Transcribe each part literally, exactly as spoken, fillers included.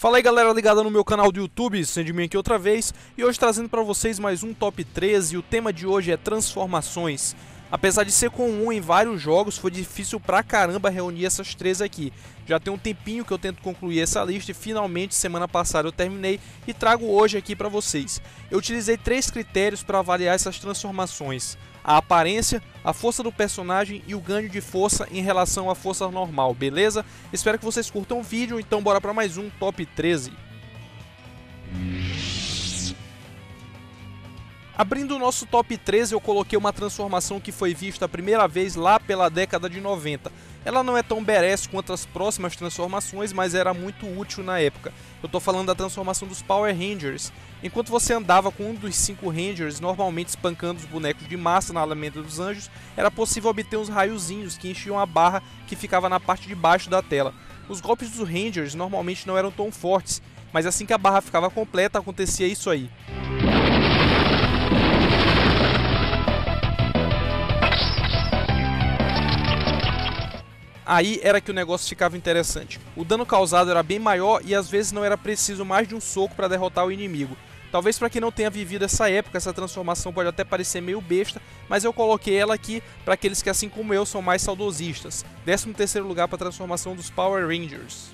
Fala aí galera ligada no meu canal do YouTube, SANDMAN aqui outra vez, e hoje trazendo pra vocês mais um Top treze, o tema de hoje é transformações. Apesar de ser comum em vários jogos, foi difícil pra caramba reunir essas três aqui. Já tem um tempinho que eu tento concluir essa lista e finalmente semana passada eu terminei e trago hoje aqui pra vocês. Eu utilizei três critérios para avaliar essas transformações: a aparência, a força do personagem e o ganho de força em relação à força normal, beleza? Espero que vocês curtam o vídeo, então bora para mais um Top treze. Abrindo o nosso Top treze, eu coloquei uma transformação que foi vista a primeira vez lá pela década de noventa. Ela não é tão badass quanto as próximas transformações, mas era muito útil na época. Eu tô falando da transformação dos Power Rangers. Enquanto você andava com um dos cinco Rangers, normalmente espancando os bonecos de massa na Alameda dos Anjos, era possível obter uns raiozinhos que enchiam a barra que ficava na parte de baixo da tela. Os golpes dos Rangers normalmente não eram tão fortes, mas assim que a barra ficava completa, acontecia isso aí. Aí era que o negócio ficava interessante. O dano causado era bem maior e às vezes não era preciso mais de um soco para derrotar o inimigo. Talvez para quem não tenha vivido essa época, essa transformação pode até parecer meio besta, mas eu coloquei ela aqui para aqueles que, assim como eu, são mais saudosistas. décimo terceiro lugar para a transformação dos Power Rangers.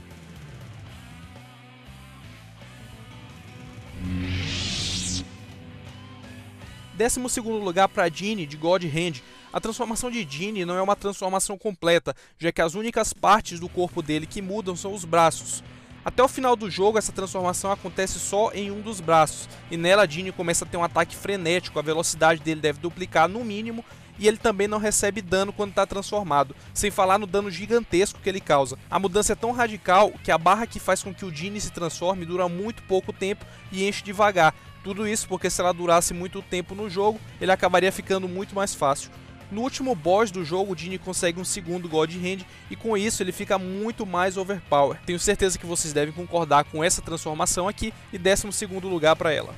décimo segundo lugar para Genie, de God Hand. A transformação de Genie não é uma transformação completa, já que as únicas partes do corpo dele que mudam são os braços. Até o final do jogo, essa transformação acontece só em um dos braços, e nela Genie começa a ter um ataque frenético, a velocidade dele deve duplicar no mínimo, e ele também não recebe dano quando está transformado, sem falar no dano gigantesco que ele causa. A mudança é tão radical que a barra que faz com que o Genie se transforme dura muito pouco tempo e enche devagar. Tudo isso porque se ela durasse muito tempo no jogo, ele acabaria ficando muito mais fácil. No último boss do jogo, o Genie consegue um segundo God Hand e com isso ele fica muito mais overpower. Tenho certeza que vocês devem concordar com essa transformação aqui e décimo segundo lugar para ela.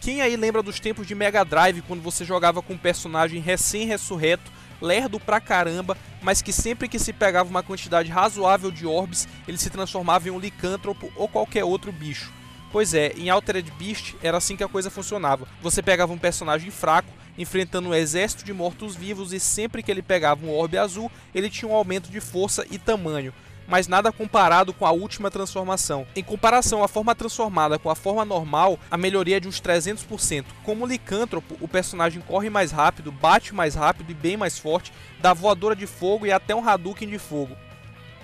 Quem aí lembra dos tempos de Mega Drive, quando você jogava com um personagem recém-ressurreto, lerdo pra caramba, mas que sempre que se pegava uma quantidade razoável de orbes, ele se transformava em um licântropo ou qualquer outro bicho? Pois é, em Altered Beast era assim que a coisa funcionava. Você pegava um personagem fraco, enfrentando um exército de mortos-vivos, e sempre que ele pegava um orbe azul, ele tinha um aumento de força e tamanho. Mas nada comparado com a última transformação. Em comparação à forma transformada com a forma normal, a melhoria é de uns trezentos por cento. Como licântropo, o personagem corre mais rápido, bate mais rápido e bem mais forte, dá voadora de fogo e até um Hadouken de fogo.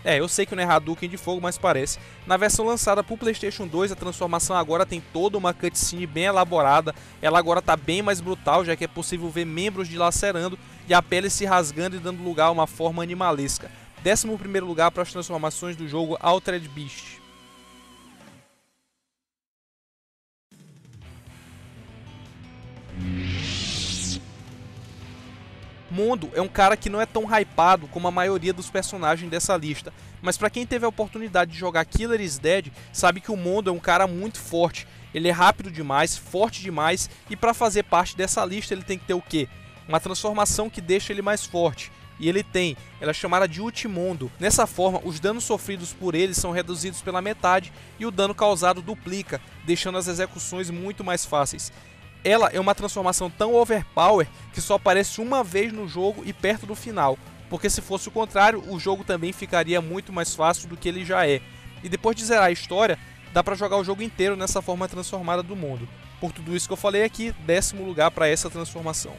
É, eu sei que não é Hadouken de fogo, mas parece. Na versão lançada pro PlayStation dois, a transformação agora tem toda uma cutscene bem elaborada. Ela agora tá bem mais brutal, já que é possível ver membros dilacerando e a pele se rasgando e dando lugar a uma forma animalesca. décimo primeiro lugar para as transformações do jogo Altered Beast. Mondo é um cara que não é tão hypado como a maioria dos personagens dessa lista, mas para quem teve a oportunidade de jogar Killer is Dead, sabe que o Mondo é um cara muito forte. Ele é rápido demais, forte demais, e para fazer parte dessa lista ele tem que ter o quê? Uma transformação que deixa ele mais forte. E ele tem, ela é chamada de Ultimondo. Nessa forma, os danos sofridos por ele são reduzidos pela metade e o dano causado duplica, deixando as execuções muito mais fáceis. Ela é uma transformação tão overpower que só aparece uma vez no jogo e perto do final, porque se fosse o contrário, o jogo também ficaria muito mais fácil do que ele já é. E depois de zerar a história, dá pra jogar o jogo inteiro nessa forma transformada do mundo. Por tudo isso que eu falei aqui, décimo lugar para essa transformação.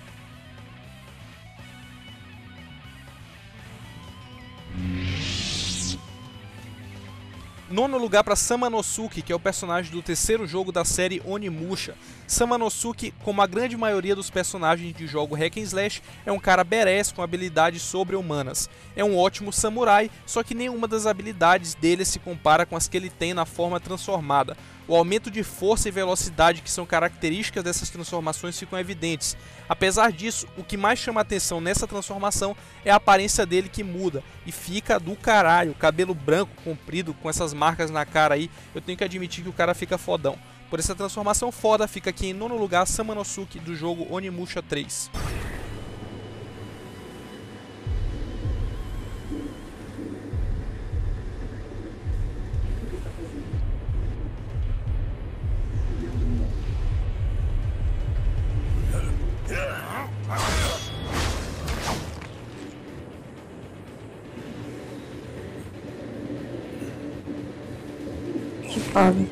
Nono lugar para Samanosuke, que é o personagem do terceiro jogo da série Onimusha. Samanosuke, como a grande maioria dos personagens de jogo hack and slash, é um cara badass com habilidades sobre-humanas. É um ótimo samurai, só que nenhuma das habilidades dele se compara com as que ele tem na forma transformada. O aumento de força e velocidade que são características dessas transformações ficam evidentes. Apesar disso, o que mais chama atenção nessa transformação é a aparência dele, que muda e fica do caralho. Cabelo branco, comprido, com essas marcas na cara aí, eu tenho que admitir que o cara fica fodão. Por essa transformação foda, fica aqui em nono lugar Samanosuke, do jogo Onimusha três. fome.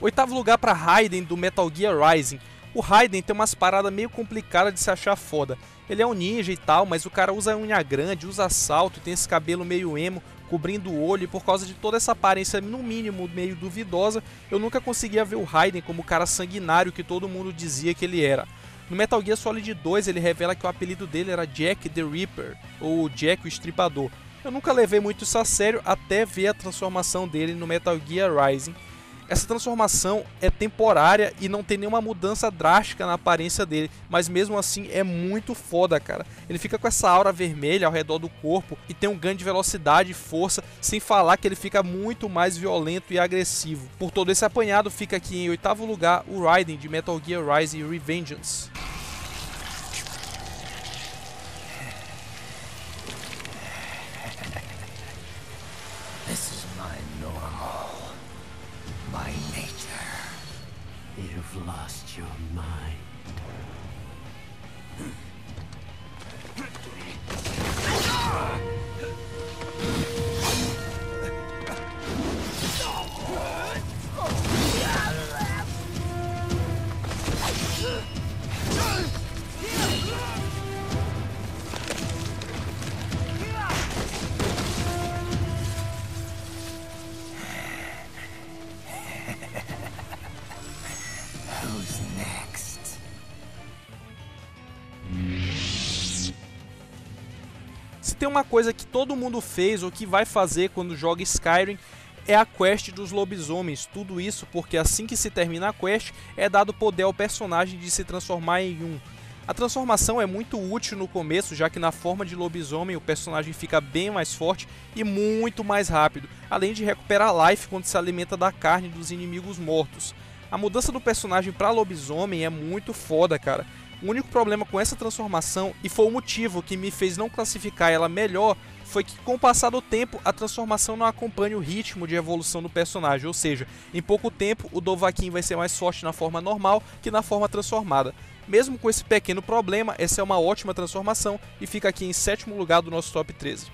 Oitavo lugar pra Raiden do Metal Gear Rising. O Raiden tem umas paradas meio complicadas de se achar foda. Ele é um ninja e tal, mas o cara usa unha grande, usa salto, tem esse cabelo meio emo, cobrindo o olho, e por causa de toda essa aparência no mínimo meio duvidosa, eu nunca conseguia ver o Raiden como o cara sanguinário que todo mundo dizia que ele era. No Metal Gear Solid dois ele revela que o apelido dele era Jack the Ripper, ou Jack o Estripador. Eu nunca levei muito isso a sério até ver a transformação dele no Metal Gear Rising. Essa transformação é temporária e não tem nenhuma mudança drástica na aparência dele, mas mesmo assim é muito foda, cara. Ele fica com essa aura vermelha ao redor do corpo e tem um ganho de velocidade e força, sem falar que ele fica muito mais violento e agressivo. Por todo esse apanhado, fica aqui em oitavo lugar o Raiden de Metal Gear Rising Revengeance. Tem uma coisa que todo mundo fez ou que vai fazer quando joga Skyrim, é a quest dos lobisomens. Tudo isso porque assim que se termina a quest, é dado poder ao personagem de se transformar em um. A transformação é muito útil no começo, já que na forma de lobisomem o personagem fica bem mais forte e muito mais rápido, além de recuperar life quando se alimenta da carne dos inimigos mortos. A mudança do personagem para lobisomem é muito foda, cara. O único problema com essa transformação, e foi o motivo que me fez não classificar ela melhor, foi que com o passar do tempo a transformação não acompanha o ritmo de evolução do personagem, ou seja, em pouco tempo o Dovaquim vai ser mais forte na forma normal que na forma transformada. Mesmo com esse pequeno problema, essa é uma ótima transformação e fica aqui em sétimo lugar do nosso top treze.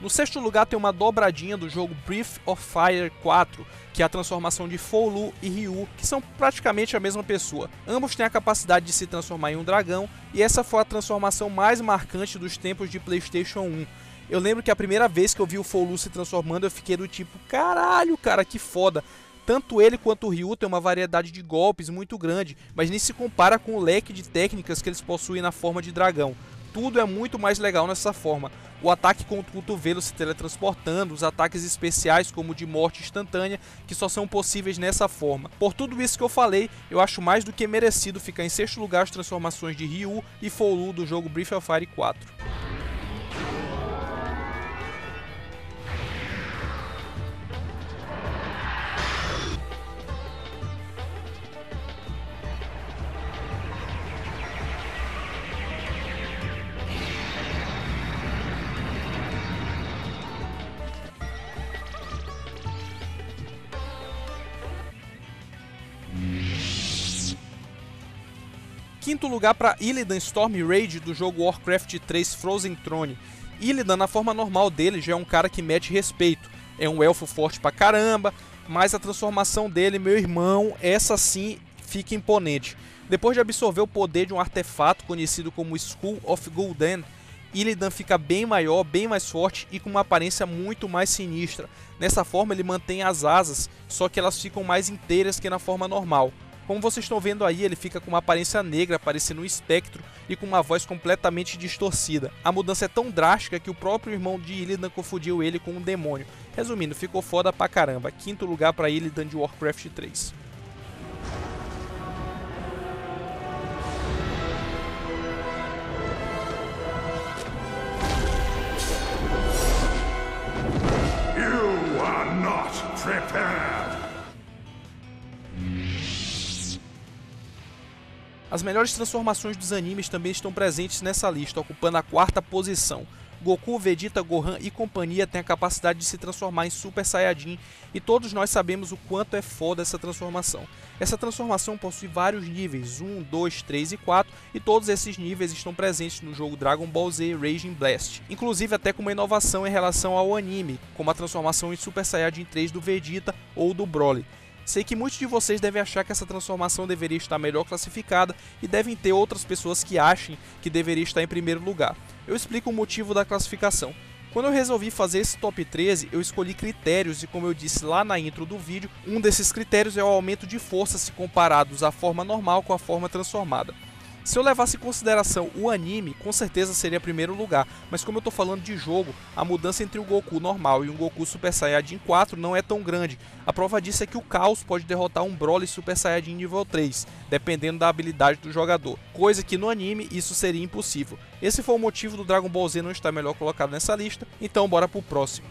No sexto lugar tem uma dobradinha do jogo Breath of Fire quatro, que é a transformação de Fou-Lu e Ryu, que são praticamente a mesma pessoa. Ambos têm a capacidade de se transformar em um dragão, e essa foi a transformação mais marcante dos tempos de PlayStation um. Eu lembro que a primeira vez que eu vi o Fou-Lu se transformando eu fiquei do tipo, caralho, cara, que foda. Tanto ele quanto o Ryu têm uma variedade de golpes muito grande, mas nem se compara com o leque de técnicas que eles possuem na forma de dragão. Tudo é muito mais legal nessa forma. O ataque com o cotovelo se teletransportando, os ataques especiais como o de morte instantânea, que só são possíveis nessa forma. Por tudo isso que eu falei, eu acho mais do que merecido ficar em sexto lugar as transformações de Ryu e Fou-Lu do jogo Breath of Fire quatro. Quinto lugar para Illidan Stormrage do jogo Warcraft três Frozen Throne. Illidan na forma normal dele já é um cara que mete respeito, é um elfo forte pra caramba, mas a transformação dele, meu irmão, essa sim fica imponente. Depois de absorver o poder de um artefato conhecido como Skull of Gul'dan, Illidan fica bem maior, bem mais forte e com uma aparência muito mais sinistra. Nessa forma ele mantém as asas, só que elas ficam mais inteiras que na forma normal. Como vocês estão vendo aí, ele fica com uma aparência negra, parecendo um espectro, e com uma voz completamente distorcida. A mudança é tão drástica que o próprio irmão de Illidan confundiu ele com um demônio. Resumindo, ficou foda pra caramba. Quinto lugar pra Illidan de Warcraft três. As melhores transformações dos animes também estão presentes nessa lista, ocupando a quarta posição. Goku, Vegeta, Gohan e companhia têm a capacidade de se transformar em Super Saiyajin e todos nós sabemos o quanto é foda essa transformação. Essa transformação possui vários níveis, um, dois, três e quatro, e todos esses níveis estão presentes no jogo Dragon Ball Z Raging Blast, inclusive até com uma inovação em relação ao anime, como a transformação em Super Saiyajin três do Vegeta ou do Broly. Sei que muitos de vocês devem achar que essa transformação deveria estar melhor classificada e devem ter outras pessoas que achem que deveria estar em primeiro lugar. Eu explico o motivo da classificação. Quando eu resolvi fazer esse top treze, eu escolhi critérios e, como eu disse lá na intro do vídeo, um desses critérios é o aumento de força se comparados à forma normal com a forma transformada. Se eu levasse em consideração o anime, com certeza seria primeiro lugar, mas como eu estou falando de jogo, a mudança entre o Goku normal e um Goku Super Saiyajin quatro não é tão grande. A prova disso é que o Caos pode derrotar um Broly Super Saiyajin nível três, dependendo da habilidade do jogador, coisa que no anime isso seria impossível. Esse foi o motivo do Dragon Ball Z não estar melhor colocado nessa lista, então bora pro próximo.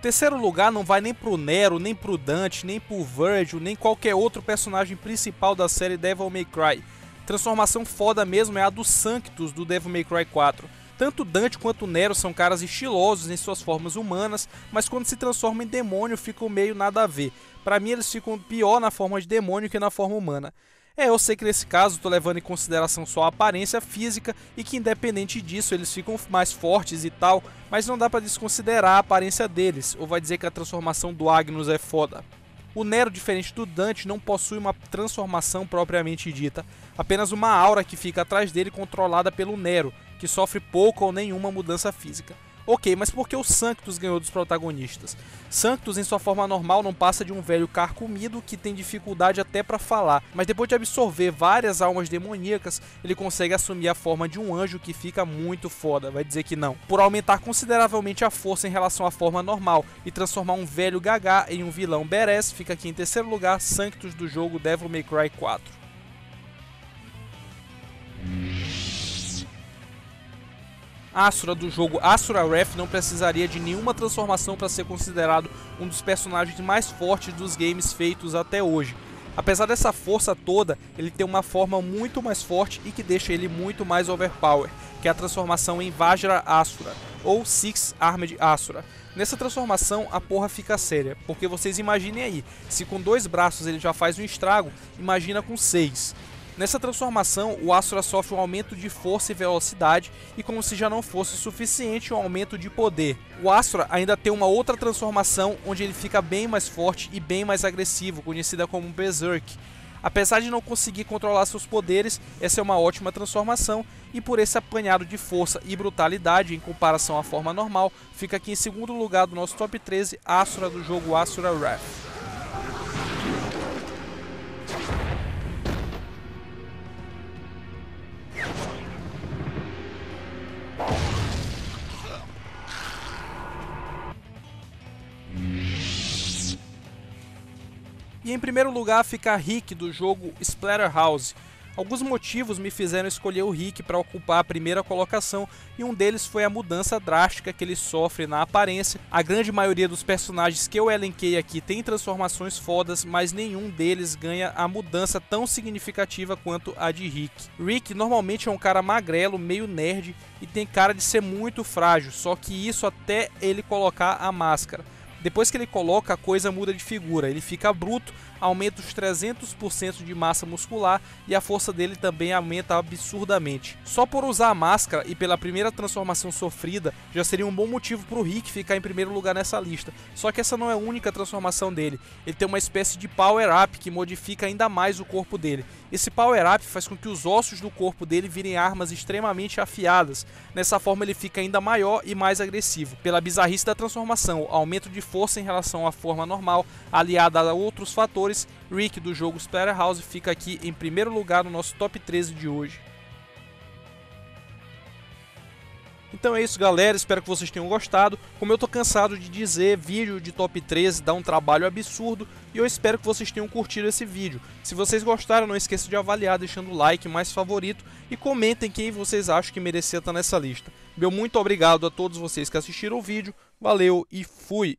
Terceiro lugar não vai nem pro Nero, nem pro Dante, nem pro Virgil, nem qualquer outro personagem principal da série Devil May Cry. Transformação foda mesmo é a do Sanctus do Devil May Cry quatro. Tanto Dante quanto Nero são caras estilosos em suas formas humanas, mas quando se transformam em demônio ficam meio nada a ver. Pra mim eles ficam pior na forma de demônio que na forma humana. É, eu sei que nesse caso tô levando em consideração só a aparência física e que independente disso eles ficam mais fortes e tal, mas não dá pra desconsiderar a aparência deles, ou vai dizer que a transformação do Agnus é foda. O Nero, diferente do Dante, não possui uma transformação propriamente dita, apenas uma aura que fica atrás dele controlada pelo Nero, que sofre pouca ou nenhuma mudança física. Ok, mas por que o Sanctus ganhou dos protagonistas? Sanctus em sua forma normal não passa de um velho carcomido que tem dificuldade até para falar, mas depois de absorver várias almas demoníacas, ele consegue assumir a forma de um anjo que fica muito foda, vai dizer que não. Por aumentar consideravelmente a força em relação à forma normal e transformar um velho gaga em um vilão badass, fica aqui em terceiro lugar Sanctus do jogo Devil May Cry quatro. Asura do jogo Asura Wrath não precisaria de nenhuma transformação para ser considerado um dos personagens mais fortes dos games feitos até hoje. Apesar dessa força toda, ele tem uma forma muito mais forte e que deixa ele muito mais overpower, que é a transformação em Vajra Asura, ou Six Armed Asura. Nessa transformação a porra fica séria, porque vocês imaginem aí, se com dois braços ele já faz um estrago, imagina com seis. Nessa transformação, o Asura sofre um aumento de força e velocidade e, como se já não fosse suficiente, um aumento de poder. O Asura ainda tem uma outra transformação onde ele fica bem mais forte e bem mais agressivo, conhecida como Berserk. Apesar de não conseguir controlar seus poderes, essa é uma ótima transformação e por esse apanhado de força e brutalidade em comparação à forma normal, fica aqui em segundo lugar do nosso top treze, Asura do jogo Asura Wrath. E em primeiro lugar fica Rick do jogo Splatterhouse. Alguns motivos me fizeram escolher o Rick para ocupar a primeira colocação e um deles foi a mudança drástica que ele sofre na aparência. A grande maioria dos personagens que eu elenquei aqui tem transformações fodas, mas nenhum deles ganha a mudança tão significativa quanto a de Rick. Rick normalmente é um cara magrelo, meio nerd e tem cara de ser muito frágil, só que isso até ele colocar a máscara. Depois que ele coloca, a coisa muda de figura, ele fica bruto, aumenta os trezentos por cento de massa muscular e a força dele também aumenta absurdamente. Só por usar a máscara e pela primeira transformação sofrida, já seria um bom motivo para o Rick ficar em primeiro lugar nessa lista. Só que essa não é a única transformação dele, ele tem uma espécie de power-up que modifica ainda mais o corpo dele. Esse power-up faz com que os ossos do corpo dele virem armas extremamente afiadas, nessa forma ele fica ainda maior e mais agressivo. Pela bizarrice da transformação, aumento de força em relação à forma normal, aliada a outros fatores, Rick do jogo Splatterhouse fica aqui em primeiro lugar no nosso top treze de hoje. Então é isso galera, espero que vocês tenham gostado. Como eu tô cansado de dizer, vídeo de top treze dá um trabalho absurdo e eu espero que vocês tenham curtido esse vídeo. Se vocês gostaram, não esqueçam de avaliar deixando o like mais favorito e comentem quem vocês acham que merecia estar nessa lista. Meu muito obrigado a todos vocês que assistiram o vídeo, valeu e fui!